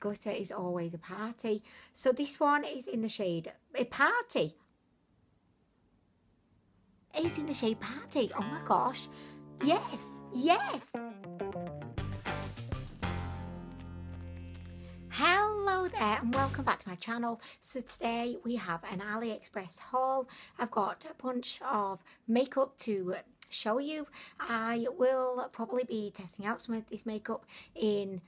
glitter is always a party. So this one is in the shade Party. It's in the shade Party. Oh my gosh. Yes, yes. Hello there and welcome back to my channel. So today we have an AliExpress haul. I've got a bunch of makeup to show you. I will probably be testing out some of this makeup in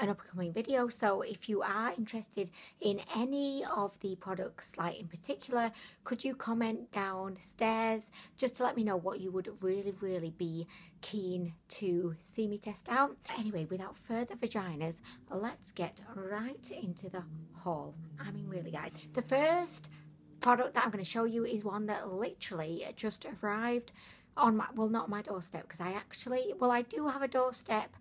an upcoming video, so if you are interested in any of the products, like in particular, could you comment downstairs just to let me know what you would really be keen to see me test out. Anyway, without further vaginas, let's get right into the haul. I mean, really guys, the first product that I'm going to show you is one that literally just arrived on my, well, not my doorstep, because I actually, well, I do have a doorstep,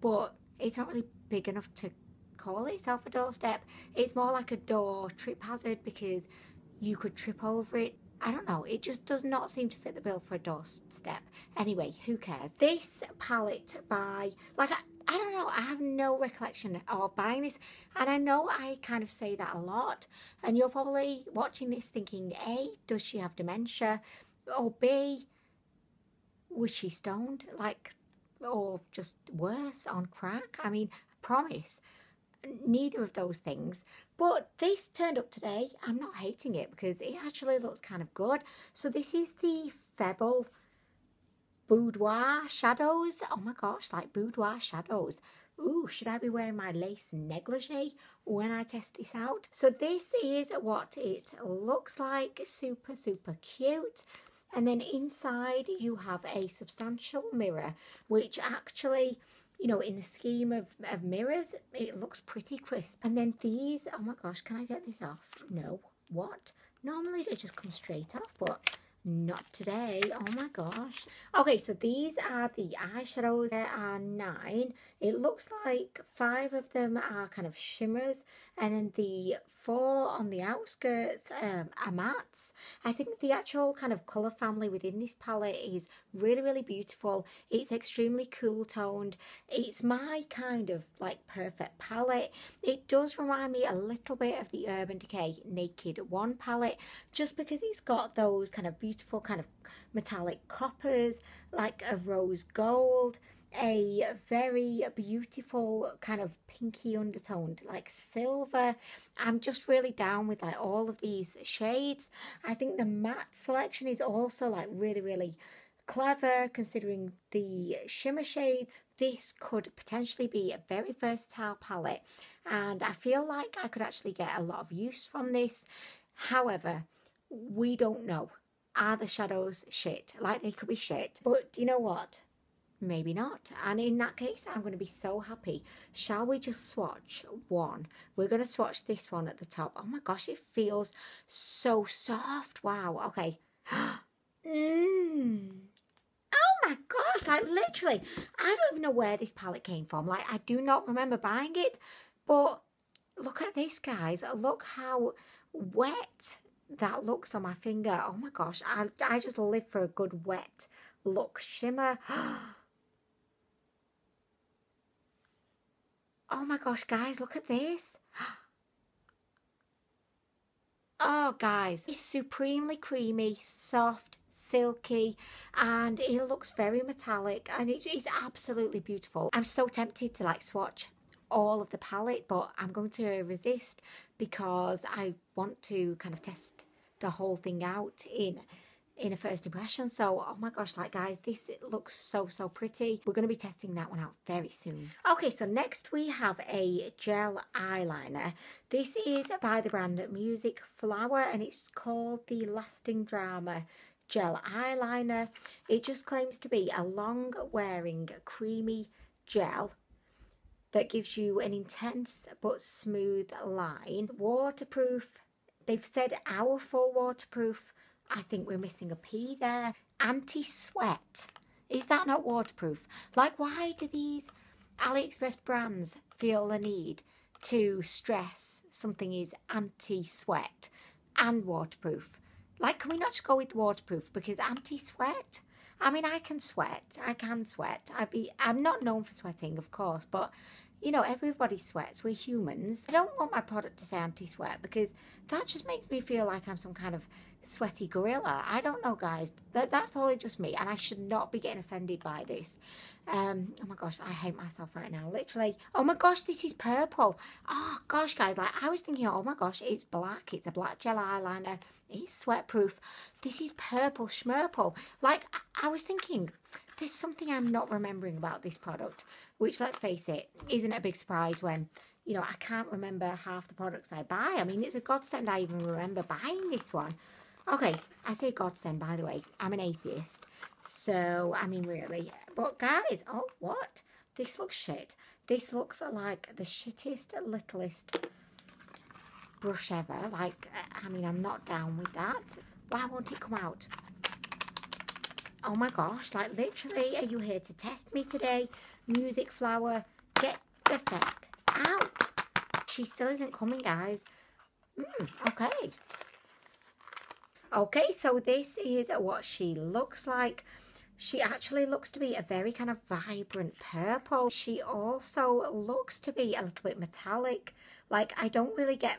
but it's not really big enough to call itself a doorstep. It's more like a door trip hazard because you could trip over it. I don't know, it just does not seem to fit the bill for a doorstep. Anyway, who cares? This palette by, like, I don't know, I have no recollection of buying this, and I know I kind of say that a lot, and you're probably watching this thinking, A, does she have dementia? Or B, was she stoned? Like, or just worse, on crack? I mean, I promise, neither of those things. But this turned up today. I'm not hating it because it actually looks kind of good. So this is the Febble Boudoir Shadows. Oh my gosh, like boudoir shadows. Ooh, should I be wearing my lace negligee when I test this out? So this is what it looks like. Super cute. And then inside you have a substantial mirror, which actually, you know, in the scheme of mirrors, it looks pretty crisp. And then these, oh my gosh, can I get this off? No, what? Normally they just come straight off, but not today. Oh my gosh. Okay, so these are the eyeshadows. There are 9. It looks like 5 of them are kind of shimmers, and then the 4 on the outskirts are mattes. I think the actual kind of colour family within this palette is really beautiful. It's extremely cool toned. It's my kind of like perfect palette. It does remind me a little bit of the Urban Decay Naked 1 palette, just because it's got those kind of beautiful kind of metallic coppers, like a rose gold, a very beautiful kind of pinky undertoned like silver. I'm just really down with like all of these shades. I think the matte selection is also like really clever considering the shimmer shades. This could potentially be a very versatile palette, and I feel like I could actually get a lot of use from this. However, we don't know. Are the shadows shit? Like, they could be shit, but do you know what? Maybe not, and in that case I'm going to be so happy. Shall we just swatch one? We're going to swatch this one at the top. Oh my gosh, it feels so soft. Wow. Okay. Oh my gosh, like literally I don't even know where this palette came from. Like, I do not remember buying it, but look at this guys, look how wet that looks on my finger. Oh my gosh, I just live for a good wet look shimmer. Oh my gosh, guys, look at this. Oh, guys, it's supremely creamy, soft, silky, and it looks very metallic, and it's absolutely beautiful. I'm so tempted to like swatch all of the palette, but I'm going to resist because I want to kind of test the whole thing out in a first impression. So oh my gosh, like guys, this looks so pretty. We're going to be testing that one out very soon. Okay, so next we have a gel eyeliner. This is by the brand Music Flower, and it's called the Lasting Drama Gel Eyeliner. It just claims to be a long wearing creamy gel that gives you an intense but smooth line. Waterproof, they've said our full waterproof. I think we're missing a P there. Anti-sweat. Is that not waterproof? Like, why do these AliExpress brands feel the need to stress something is anti-sweat and waterproof? Like, can we not just go with waterproof? Because anti-sweat? I mean, I can sweat. I'm not known for sweating, of course, but you know, everybody sweats, we're humans. I don't want my product to say anti-sweat because that just makes me feel like I'm some kind of sweaty gorilla. I don't know, guys, but that's probably just me, and I should not be getting offended by this. Oh my gosh, I hate myself right now, literally. Oh my gosh, this is purple. Oh gosh, guys, like I was thinking, oh my gosh, it's black. It's a black gel eyeliner. It's sweat proof. This is purple schmurple. Like I was thinking, there's something I'm not remembering about this product, which, let's face it, isn't a big surprise when, you know, I can't remember half the products I buy. I mean, it's a godsend I even remember buying this one. Okay, I say godsend, by the way. I'm an atheist. So, I mean, really. But, guys, oh, what? This looks shit. This looks like the shittiest, littlest brush ever. Like, I mean, I'm not down with that. Why won't it come out? Oh, my gosh. Like, literally, are you here to test me today? Music Flower, get the fuck out. She still isn't coming, guys. Okay. Okay, so this is what she looks like. She actually looks to be a very kind of vibrant purple. She also looks to be a little bit metallic. Like, I don't really get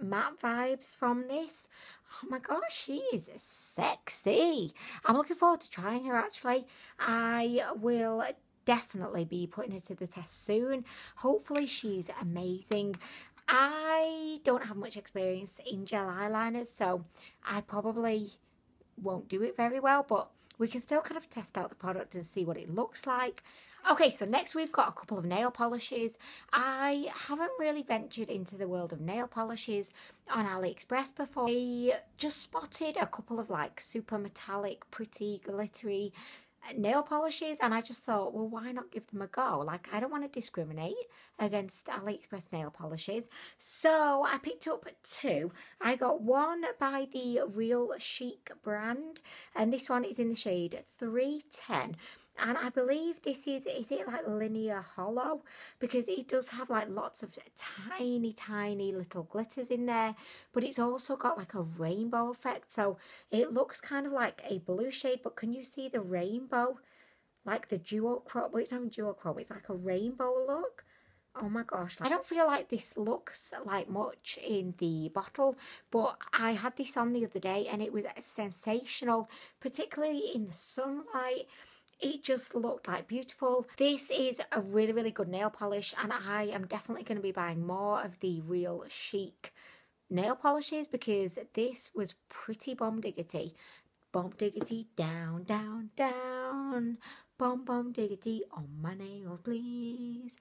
matte vibes from this. Oh my gosh, she is sexy. I'm looking forward to trying her, actually. I will definitely be putting her to the test soon. Hopefully, she's amazing. I don't have much experience in gel eyeliners, so I probably won't do it very well, but we can still kind of test out the product and see what it looks like. Okay, so next we've got a couple of nail polishes. I haven't really ventured into the world of nail polishes on AliExpress before. I just spotted a couple of like super metallic, pretty, glittery nail polishes, and I just thought, well, why not give them a go? Like, I don't want to discriminate against AliExpress nail polishes, so I picked up two. I got one by the REALCHIC brand, and this one is in the shade 310, and I believe this is it like linear hollow, because it does have like lots of tiny little glitters in there, but it's also got like a rainbow effect, so it looks kind of like a blue shade, but can you see the rainbow? Like the duochrome, well, it's not duochrome, it's like a rainbow look. Oh my gosh, I don't feel like this looks like much in the bottle, but I had this on the other day and it was sensational, particularly in the sunlight. It just looked like beautiful. This is a really good nail polish, and I am definitely going to be buying more of the REALCHIC nail polishes because this was pretty bomb diggity. Bomb diggity, down, down, down. Bomb, bomb diggity on my nails, please.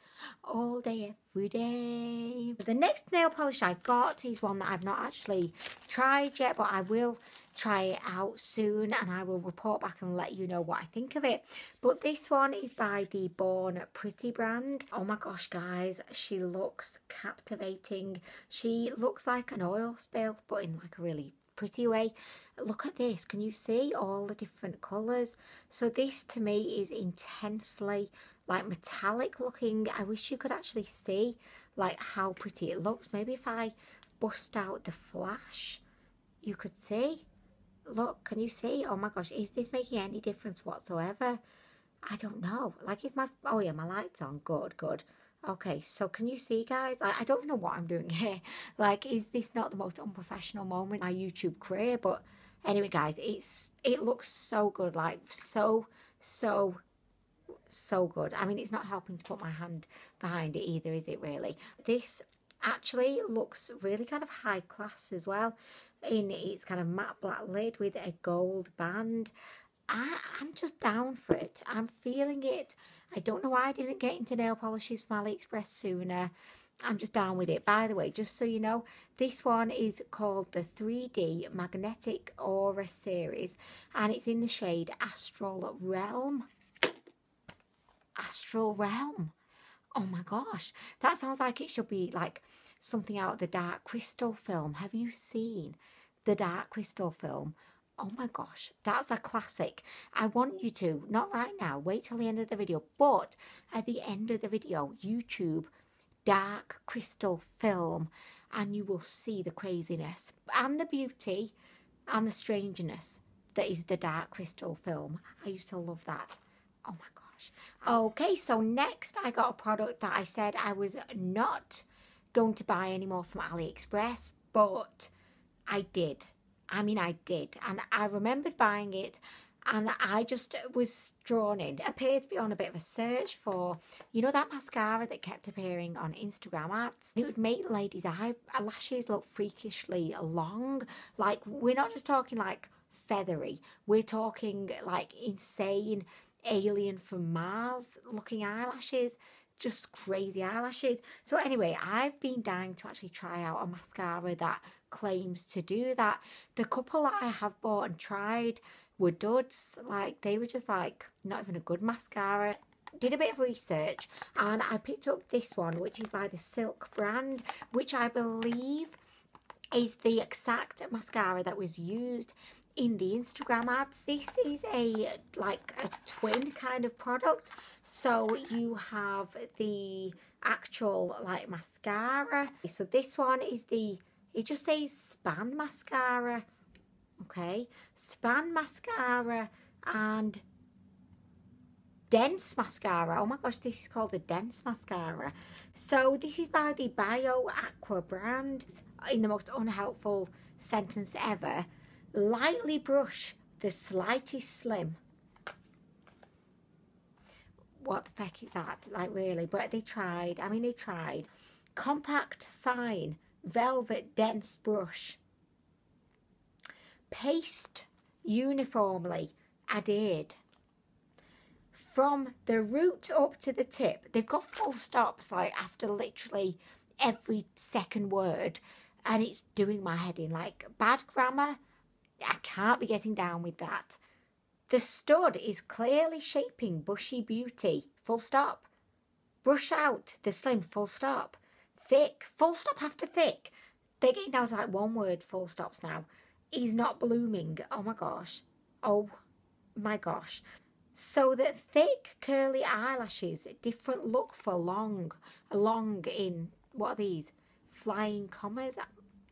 All day, every day. The next nail polish I got is one that I've not actually tried yet, but I will try it out soon, and I will report back and let you know what I think of it. But this one is by the Born Pretty brand. Oh my gosh, guys, she looks captivating. She looks like an oil spill, but in like a really pretty way. Look at this. Can you see all the different colours? So this to me is intensely like metallic looking. I wish you could actually see like how pretty it looks. Maybe if I bust out the flash, you could see. Look, can you see? Oh my gosh, is this making any difference whatsoever? I don't know. Like, is my, oh yeah, my light's on. Good. Okay, so can you see, guys? I don't even know what I'm doing here. Like, is this not the most unprofessional moment in my YouTube career? But anyway, guys, it looks so good. Like, so good. I mean, it's not helping to put my hand behind it either, is it really? This actually looks really kind of high class as well, in its kind of matte black lid with a gold band. I'm just down for it. I'm feeling it. I don't know why I didn't get into nail polishes from AliExpress sooner. I'm just down with it. By the way, just so you know, this one is called the 3D Magnetic Aura Series, and it's in the shade Astral Realm. Astral Realm. Oh my gosh. That sounds like it should be like something out of the Dark Crystal film. Have you seen the Dark Crystal film? Oh my gosh, that's a classic. I want you to, not right now, wait till the end of the video, but at the end of the video, YouTube, Dark Crystal film, and you will see the craziness and the beauty and the strangeness that is the Dark Crystal film. I used to love that. Oh my gosh. blush. Okay, so next I got a product that I said I was not going to buy anymore from AliExpress, but I did. I mean, I did, and I remembered buying it, and I just was drawn in. It appeared to be on a bit of a search for, you know, that mascara that kept appearing on Instagram ads. It would make ladies' eyelashes look freakishly long. Like, we're not just talking like feathery, we're talking like insane alien from Mars looking eyelashes, just crazy eyelashes. So anyway, I've been dying to actually try out a mascara that claims to do that. The couple that I have bought and tried were duds. Like, they were just like not even a good mascara. Did a bit of research and I picked up this one, which is by the Silk brand, which I believe is the exact mascara that was used in the Instagram ads. This is a like a twin kind of product, so you have the actual like mascara. So this one is the, it just says Span mascara. Okay, Span mascara and Dense mascara. Oh my gosh, this is called the Dense mascara. So this is by the Bio Aqua brand. In the most unhelpful sentence ever, lightly brush the slightest slim. What the feck is that? Like, really? But they tried. I mean, they tried. Compact, fine, velvet, dense brush. Paste uniformly, adhered. From the root up to the tip. They've got full stops, like, after literally every second word. And it's doing my head in. Like, bad grammar, I can't be getting down with that. The stud is clearly shaping bushy beauty, full stop. Brush out the slim, full stop. Thick, full stop after thick. They're getting down to like one word full stops now. He's not blooming. Oh my gosh. Oh my gosh. So the thick curly eyelashes, different look for long. Long in, what are these? Flying commas?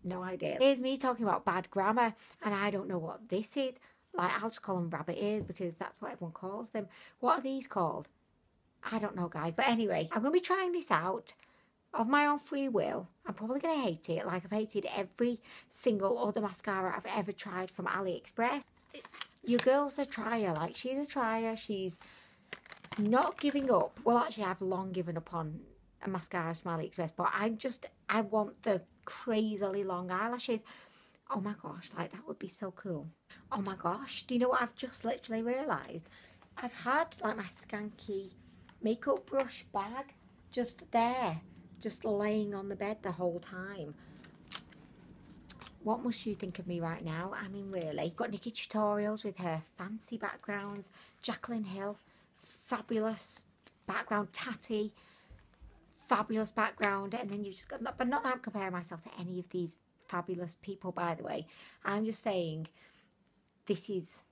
No idea. Here's me talking about bad grammar and I don't know what this is. Like, I'll just call them rabbit ears because that's what everyone calls them. What are these called? I don't know, guys. But anyway, I'm going to be trying this out of my own free will. I'm probably going to hate it. Like, I've hated every single other mascara I've ever tried from AliExpress. Your girl's a trier. Like, she's a trier. She's not giving up. Well, actually, I've long given up on a mascara from AliExpress, but I'm just, I want the crazily long eyelashes. Oh my gosh, like, that would be so cool. Oh my gosh, do you know what I've just literally realised? I've had like my skanky makeup brush bag just there, just laying on the bed the whole time. What must you think of me right now? I mean, really. Got Nikki Tutorials with her fancy backgrounds, Jacqueline Hill, fabulous background, Tatty, fabulous background, and then you just got, but not that I'm comparing myself to any of these fabulous people, by the way. I'm just saying, this is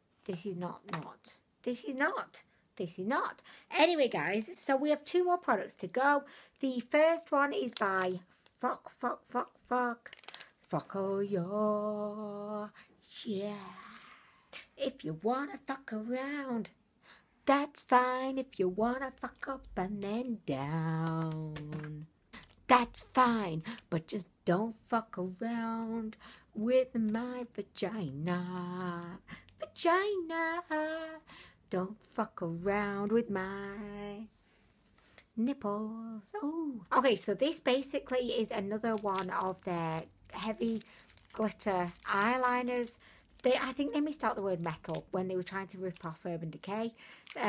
not. Anyway, guys, so we have two more products to go. The first one is by Focallure. Yeah. If you wanna fuck around, that's fine. If you wanna fuck up and then down, that's fine. But just don't fuck around with my vagina. Vagina. Don't fuck around with my nipples. Oh. Okay, so this basically is another one of their heavy glitter eyeliners. I think they missed out the word metal when they were trying to rip off Urban Decay.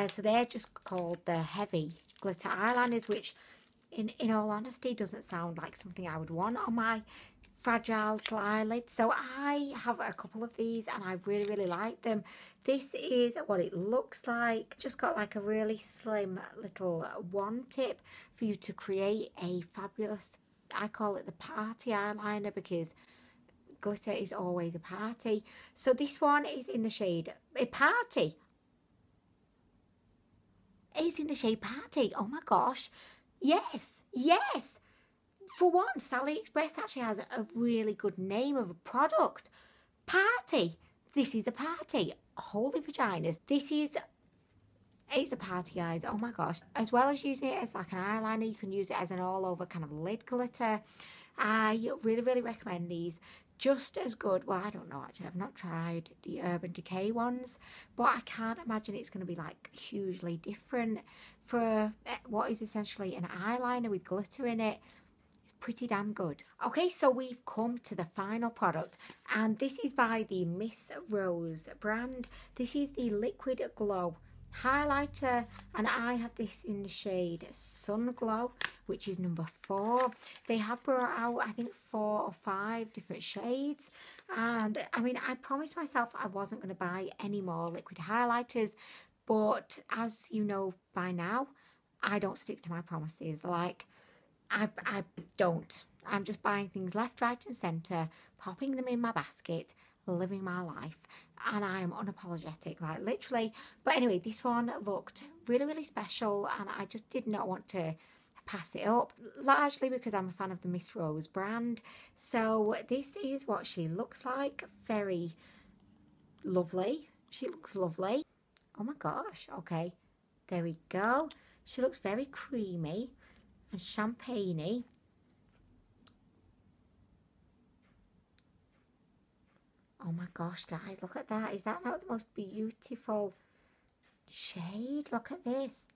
So they're just called the heavy glitter eyeliners, which in all honesty doesn't sound like something I would want on my fragile little eyelid. So I have a couple of these and I really, really like them. This is what it looks like. Just got like a really slim little wand tip for you to create a fabulous, I call it the party eyeliner because glitter is always a party. So this one is in the shade Party. It's in the shade Party. Oh my gosh. Yes, yes. For once, AliExpress actually has a really good name of a product. Party. This is a party. Holy vaginas. This is It's a party, guys. Oh my gosh. As well as using it as like an eyeliner, you can use it as an all-over kind of lid glitter. I really, really recommend these. Just as good. Well, I don't know, actually. I've not tried the Urban Decay ones, but I can't imagine it's going to be like hugely different for what is essentially an eyeliner with glitter in it. Pretty damn good. Okay, so we've come to the final product, and this is by the Miss Rose brand. This is the Liquid Glow Highlighter, and I have this in the shade Sun Glow, which is number 4. They have brought out, I think, 4 or 5 different shades, and I mean, I promised myself I wasn't going to buy any more liquid highlighters, but as you know by now, I don't stick to my promises. Like, I don't. I'm just buying things left, right and centre, popping them in my basket, living my life, and I am unapologetic, like literally. But anyway, this one looked really, really special, and I just did not want to pass it up, largely because I'm a fan of the Miss Rose brand. So this is what she looks like. Very lovely. She looks lovely. Oh my gosh. Okay, there we go. She looks very creamy and champagne-y. Oh my gosh, guys, look at that. Is that not the most beautiful shade? Look at this.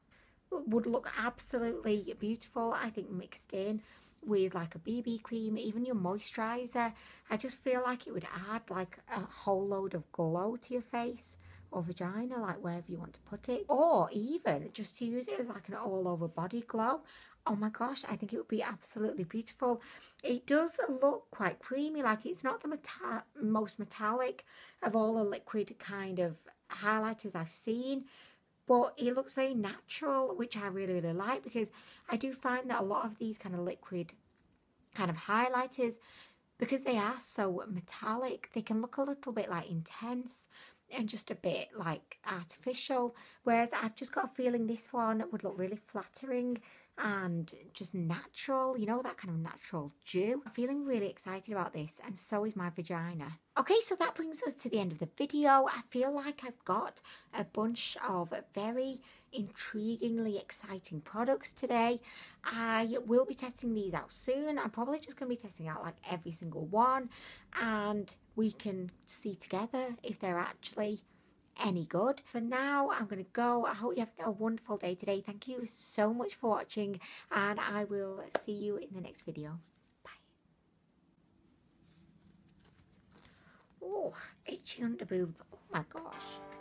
It would look absolutely beautiful, I think, mixed in with like a BB cream, even your moisturiser. I just feel like it would add like a whole load of glow to your face or vagina, like wherever you want to put it, or even just to use it as like an all-over body glow. Oh my gosh, I think it would be absolutely beautiful. It does look quite creamy, like it's not the most metallic of all the liquid kind of highlighters I've seen, but it looks very natural, which I really, really like, because I do find that a lot of these kind of liquid kind of highlighters, because they are so metallic, they can look a little bit like intense and just a bit like artificial, whereas I've just got a feeling this one would look really flattering and just natural, you know, that kind of natural dew. I'm feeling really excited about this, and so is my vagina. Okay, so that brings us to the end of the video. I feel like I've got a bunch of very intriguingly exciting products today. I will be testing these out soon. I'm probably just going to be testing out like every single one, and we can see together if they're actually any good. For now, I'm going to go. I hope you have a wonderful day today. Thank you so much for watching, and I will see you in the next video. Bye. Oh, itchy under boob. Oh my gosh.